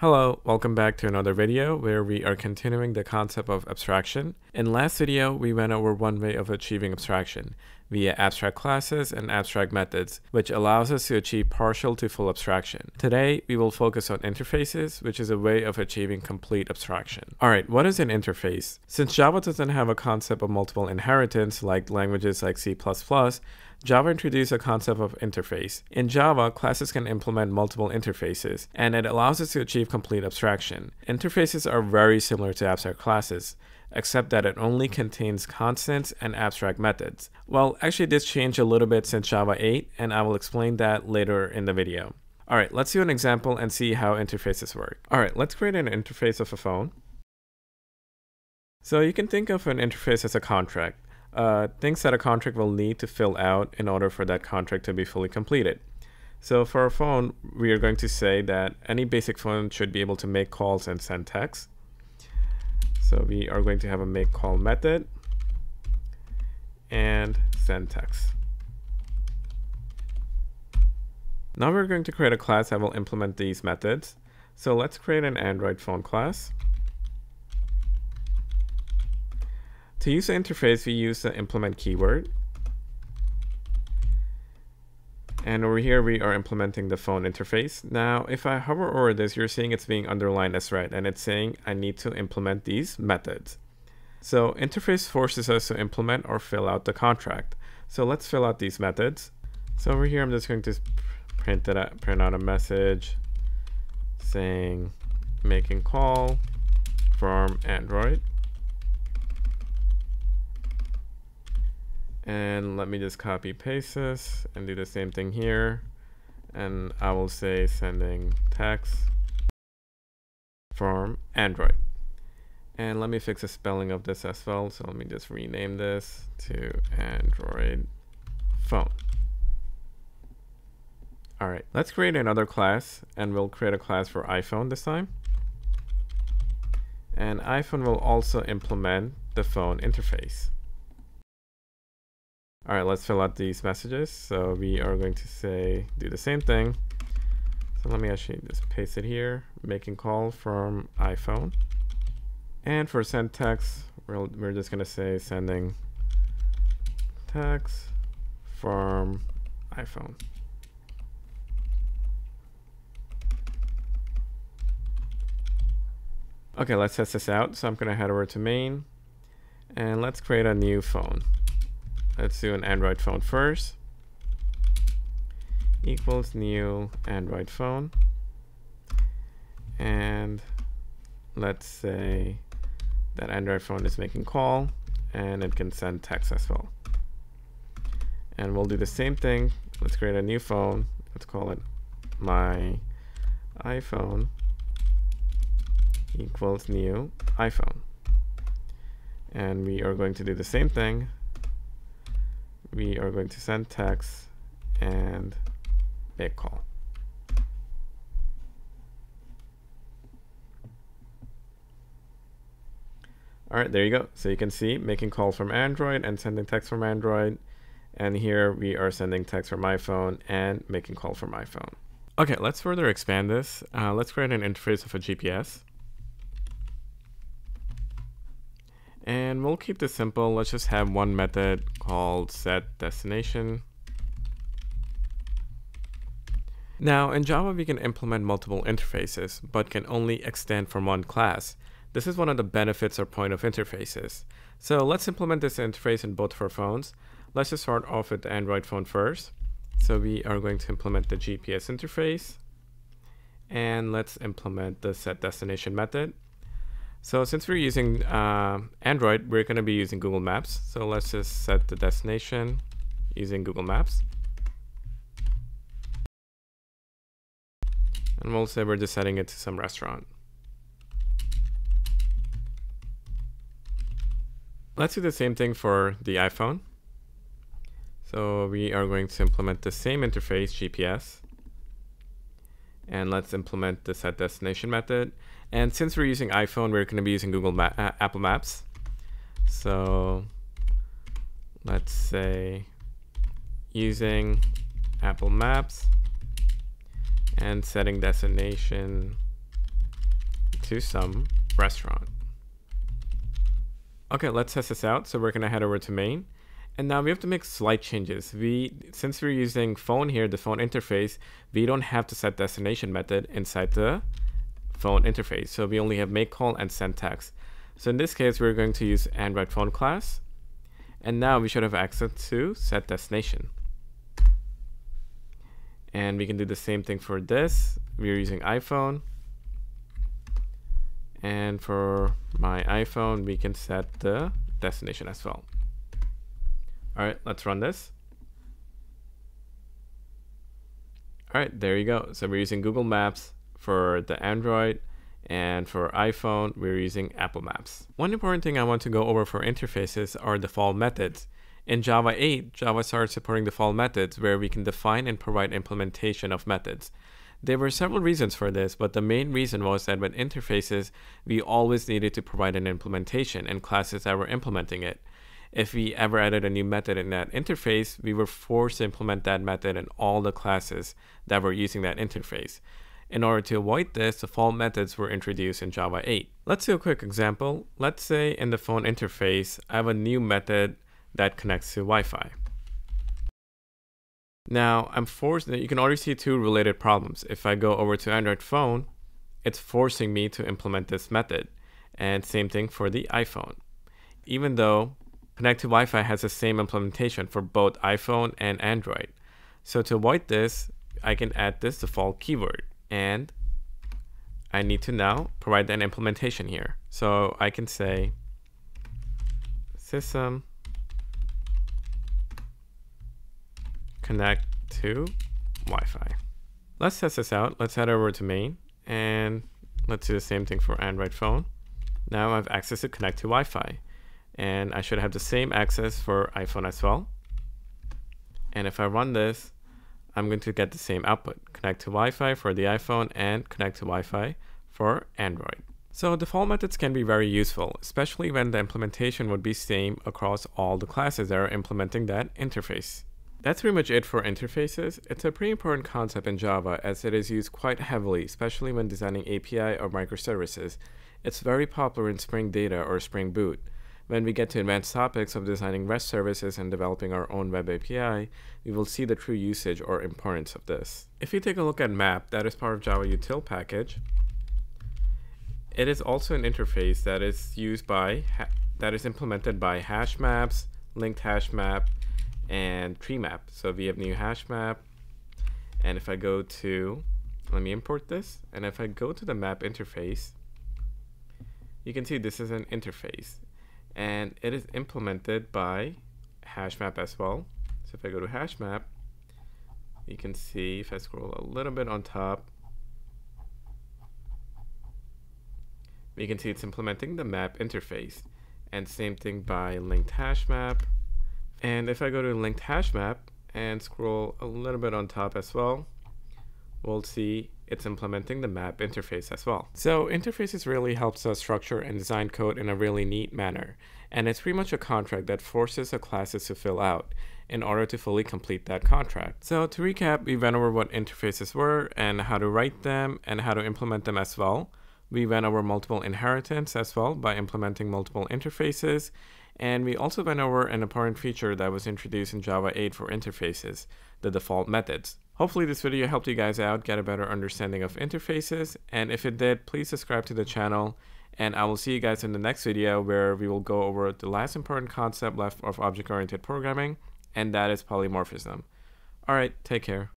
Hello, welcome back to another video where we are continuing the concept of abstraction. In last video, we went over one way of achieving abstraction via abstract classes and abstract methods, which allows us to achieve partial to full abstraction. Today, we will focus on interfaces, which is a way of achieving complete abstraction. All right, what is an interface? Since Java doesn't have a concept of multiple inheritance like languages like C++, Java introduced a concept of interface. In Java, classes can implement multiple interfaces, and it allows us to achieve complete abstraction. Interfaces are very similar to abstract classes, except that it only contains constants and abstract methods. Well, actually this changed a little bit since Java 8, and I will explain that later in the video. All right, let's do an example and see how interfaces work. All right, let's create an interface of a phone. So you can think of an interface as a contract. Things that a contract will need to fill out in order for that contract to be fully completed. So for a phone, we are going to say that any basic phone should be able to make calls and send texts. So we are going to have a make call method and send text. Now we're going to create a class that will implement these methods. So let's create an Android phone class. To use the interface, we use the implement keyword. And over here, we are implementing the phone interface. Now, if I hover over this, you're seeing it's being underlined as red, and it's saying I need to implement these methods. So interface forces us to implement or fill out the contract. So let's fill out these methods. So over here, I'm just going to print out a message saying making call from Android. And let me just copy paste this and do the same thing here. And I will say sending text from Android. And let me fix the spelling of this as well. So let me just rename this to Android phone. All right, let's create another class, and we'll create a class for iPhone this time. And iPhone will also implement the phone interface. All right, let's fill out these messages. So we are going to say, do the same thing. So let me actually just paste it here, making call from iPhone. And for send text, we're just gonna say sending text from iPhone. Okay, let's test this out. So I'm gonna head over to main, and let's create a new phone. Let's do an Android phone first, equals new Android phone. And let's say that Android phone is making call, and it can send text as well. And we'll do the same thing. Let's create a new phone. Let's call it my iPhone equals new iPhone. And we are going to do the same thing. We are going to send text and make call. All right, there you go. So you can see making call from Android and sending text from Android. And here we are sending text from iPhone and making call from iPhone. Okay, let's further expand this. Let's create an interface of a GPS. And we'll keep this simple. Let's just have one method called setDestination. Now in Java, we can implement multiple interfaces, but can only extend from one class. This is one of the benefits or point of interfaces. So let's implement this interface in both of our phones. Let's just start off with the Android phone first. So we are going to implement the GPS interface, and let's implement the setDestination method. So since we're using Android, we're going to be using Google Maps. So let's just set the destination using Google Maps. And we'll say we're just setting it to some restaurant. Let's do the same thing for the iPhone. So we are going to implement the same interface, GPS. And let's implement the set destination method. And since we're using iPhone, we're going to be using Apple Maps. So let's say using Apple Maps and setting destination to some restaurant. Okay, let's test this out. So we're going to head over to main. And now we have to make slight changes. Since we're using phone here, the phone interface, we don't have to set destination method inside the phone interface. So we only have make call and send text. So in this case, we're going to use Android phone class. And now we should have access to set destination. And we can do the same thing for this. We're using iPhone. And for my iPhone, we can set the destination as well. All right, let's run this. All right, there you go. So we're using Google Maps for the Android, and for iPhone, we're using Apple Maps. One important thing I want to go over for interfaces are default methods. In Java 8, Java started supporting default methods where we can define and provide implementation of methods. There were several reasons for this, but the main reason was that with interfaces, we always needed to provide an implementation and classes that were implementing it. If we ever added a new method in that interface, we were forced to implement that method in all the classes that were using that interface. In order to avoid this, default methods were introduced in Java 8. Let's do a quick example. Let's say in the phone interface, I have a new method that connects to Wi-Fi. Now, you can already see two related problems. If I go over to Android phone, it's forcing me to implement this method. And same thing for the iPhone. Even though Connect to Wi-Fi has the same implementation for both iPhone and Android. So to avoid this, I can add this default keyword, and I need to now provide an implementation here. So I can say system connect to Wi-Fi. Let's test this out. Let's head over to main, and let's do the same thing for Android phone. Now I have access to connect to Wi-Fi. And I should have the same access for iPhone as well. And if I run this, I'm going to get the same output. Connect to Wi-Fi for the iPhone and connect to Wi-Fi for Android. So default methods can be very useful, especially when the implementation would be same across all the classes that are implementing that interface. That's pretty much it for interfaces. It's a pretty important concept in Java as it is used quite heavily, especially when designing API or microservices. It's very popular in Spring Data or Spring Boot. When we get to advanced topics of designing REST services and developing our own web API, we will see the true usage or importance of this. If you take a look at Map, that is part of Java util package, it is also an interface that is implemented by HashMaps, LinkedHashMap, and TreeMap. So we have new HashMap, and if I go to, let me import this, and if I go to the Map interface, you can see this is an interface. And it is implemented by HashMap as well. So if I go to HashMap, you can see if I scroll a little bit on top, we can see it's implementing the map interface. And same thing by LinkedHashMap. And if I go to LinkedHashMap and scroll a little bit on top as well, we'll see it's implementing the map interface as well. So interfaces really helps us structure and design code in a really neat manner. And it's pretty much a contract that forces the classes to fill out in order to fully complete that contract. So to recap, we went over what interfaces were and how to write them and how to implement them as well. We went over multiple inheritance as well by implementing multiple interfaces. And we also went over an important feature that was introduced in Java 8 for interfaces, the default methods. Hopefully this video helped you guys out, get a better understanding of interfaces, and if it did, please subscribe to the channel, and I will see you guys in the next video where we will go over the last important concept left of object-oriented programming, and that is polymorphism. Alright, take care.